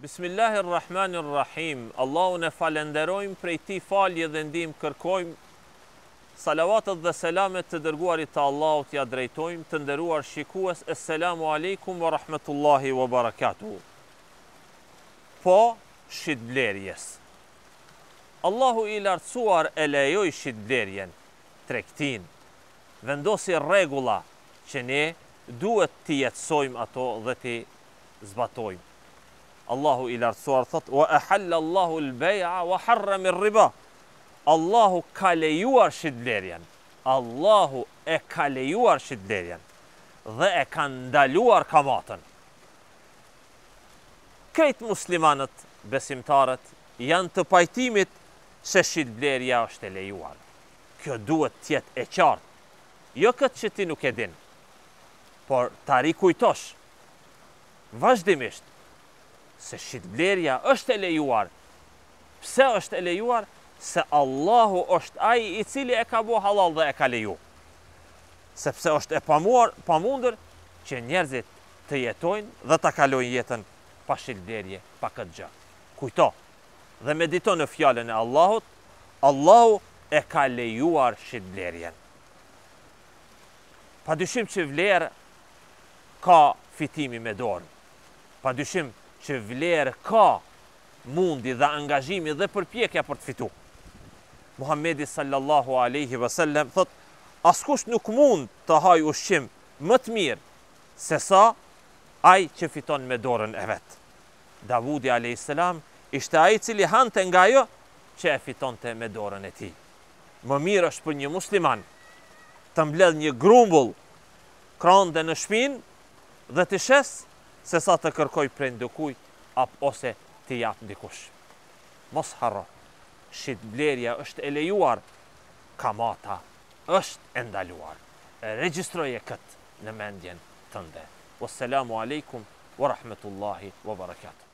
Bismillahirrahmanirrahim. Allahu ne falenderojmë, prej ti falje dhe ndihmë kërkojmë. Salavatet dhe selamet të dërguarit të Allahut ja drejtojmë. Të nderuar shikues, Esselamu alaikum wa rahmetullahi wa barakatuhu. Po shitblerjes. Allahu i lartësuar e lejoj shitblerjen, tregtin. Vendosi rregulla që ne duhet t'i jetësojmë ato dhe t'i zbatojmë. Allahu i lartësuar thot: "Wa ahalla Allahu al-bay'a wa harrama ar-riba." Allahu ka lejuar shitblerjen. Allahu e ka lejuar shitblerjen dhe e ka ndaluar kamatën. Krejt muslimanët besimtarët janë të pajtimit se shitblerja është e lejuar. Kjo duhet të jetë e qartë. Jo këtë që ti nuk e din, por ta rikujtosh vazhdimisht se shitblerja është e lejuar. Pse është e lejuar? Se Allahu është ai i cili e ka bo halal dhe e ka leju. Sepse është e pamundur që njerëzit të jetojnë dhe ta kalojnë jetën pa shitblerje, pa këtë gjë. Kujto dhe medito në fjalën e Allahut, Allahu e ka lejuar shitblerjen. Pa dyshim që vlerë ka fitimi me dorë. Pa dyshim që vlerë ka mundi dhe angazhimi dhe përpjekja për të fitu. Muhammedi sallallahu aleyhi vësallem thot: "Askush nuk mund të haj ushqim më të mirë se sa ai që fiton me dorën e vetë." Davudi aleyhi selam ishte ai cili hante nga jo që e fitonte me dorën e tij. Më mirë është për një musliman të mbledh një grumbull krande në shpinë dhe të shes se sa të kërkoj prej ndikujt ose të jap ndikush. Mos harro, shitblerja është e lejuar, kamata është e ndaluar. Regjistroje këtë në mendjen tënde. Wassalamu alaikum wa rahmetullahi wa barakatuh.